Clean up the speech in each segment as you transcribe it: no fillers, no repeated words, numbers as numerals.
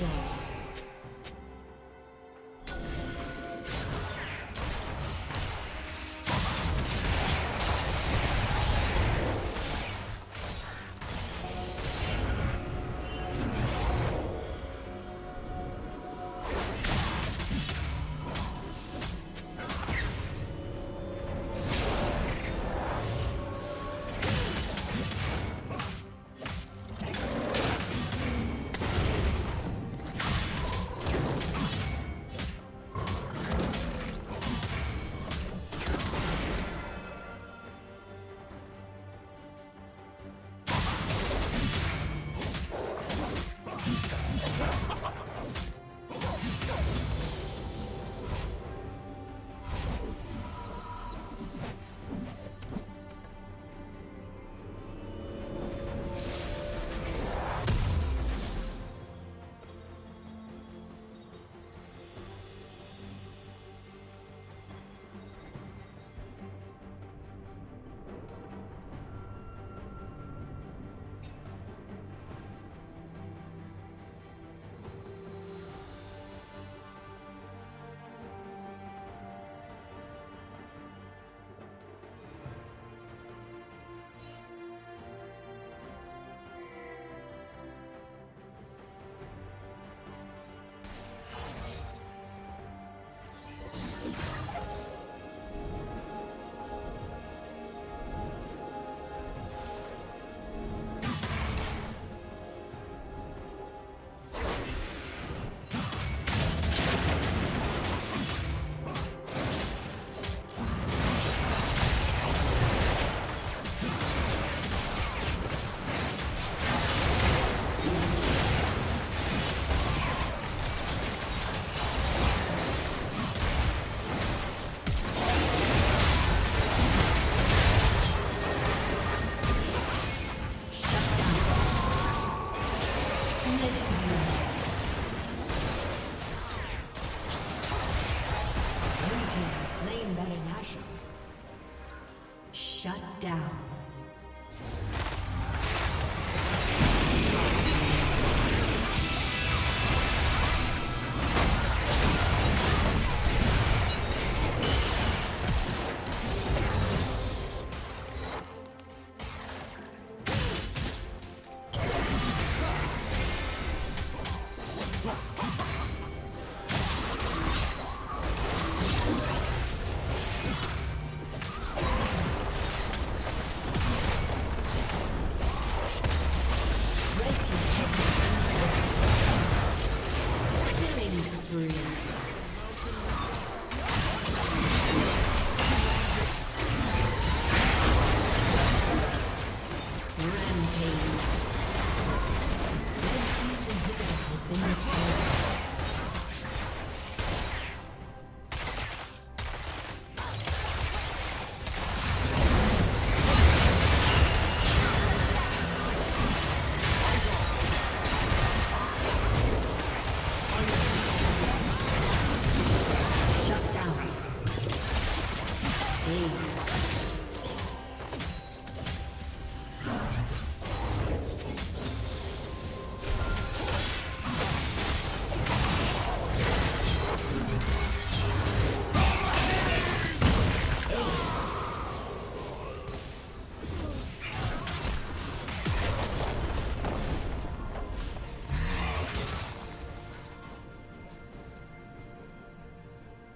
destroyed.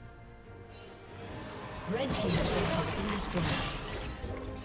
Red team's turret has been destroyed.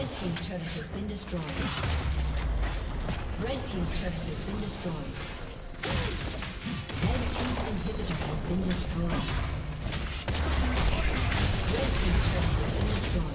Red team's turret has been destroyed. Red team's turret has been destroyed. Red team's inhibitor has been destroyed. Red team's turret has been destroyed.